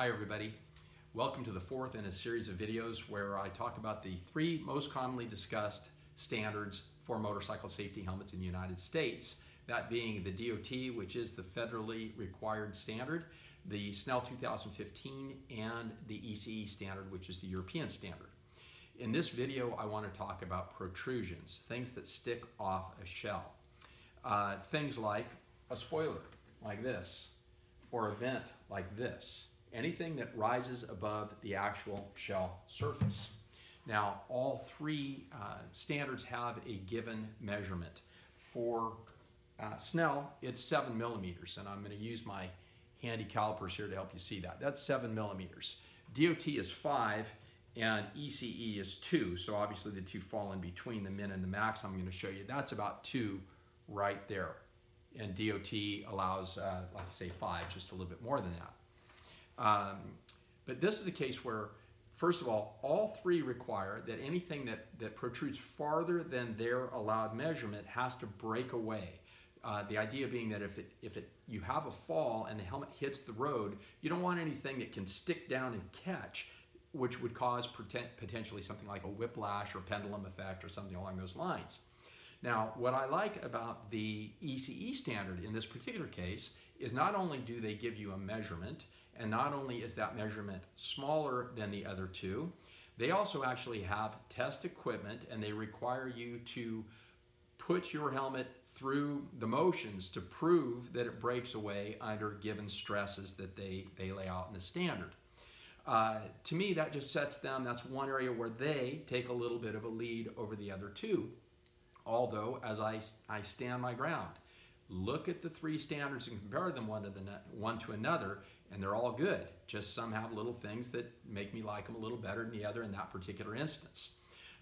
Hi everybody, welcome to the fourth in a series of videos where I talk about the three most commonly discussed standards for motorcycle safety helmets in the United States, that being the DOT, which is the federally required standard, the Snell 2015, and the ECE standard, which is the European standard. In this video, I want to talk about protrusions, things that stick off a shell. Things like a spoiler, like this, or a vent, like this. Anything that rises above the actual shell surface. Now, all three standards have a given measurement. For Snell, it's 7 millimeters, and I'm going to use my handy calipers here to help you see that. That's 7 millimeters. DOT is 5, and ECE is 2, so obviously the two fall in between, the min and the max I'm going to show you. That's about 2 right there, and DOT allows, like I say, 5, just a little bit more than that. But this is a case where, first of all three require that anything that protrudes farther than their allowed measurement has to break away. The idea being that if you have a fall and the helmet hits the road, you don't want anything that can stick down and catch, which would cause potentially something like a whiplash or pendulum effect or something along those lines. Now, what I like about the ECE standard in this particular case is not only do they give you a measurement, and not only is that measurement smaller than the other two, they also actually have test equipment, and they require you to put your helmet through the motions to prove that it breaks away under given stresses that they lay out in the standard. To me, that just sets them, that's one area where they take a little bit of a lead over the other two. Although, as I stand my ground, look at the three standards and compare them one to another, and they're all good. Just some have little things that make me like them a little better than the other in that particular instance.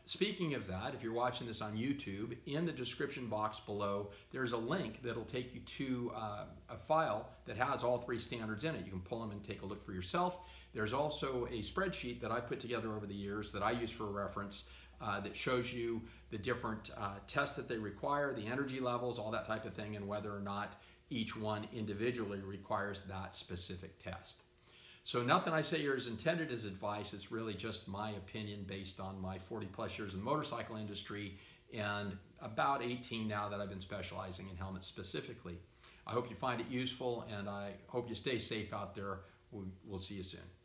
Speaking of that, if you're watching this on YouTube, in the description box below, there's a link that'll take you to a file that has all three standards in it. You can pull them and take a look for yourself. There's also a spreadsheet that I put together over the years that I use for reference that shows you the different tests that they require, the energy levels, all that type of thing, and whether or not each one individually requires that specific test. So nothing I say here is intended as advice. It's really just my opinion based on my 40-plus years in the motorcycle industry and about 18 now that I've been specializing in helmets specifically. I hope you find it useful, and I hope you stay safe out there. We'll see you soon.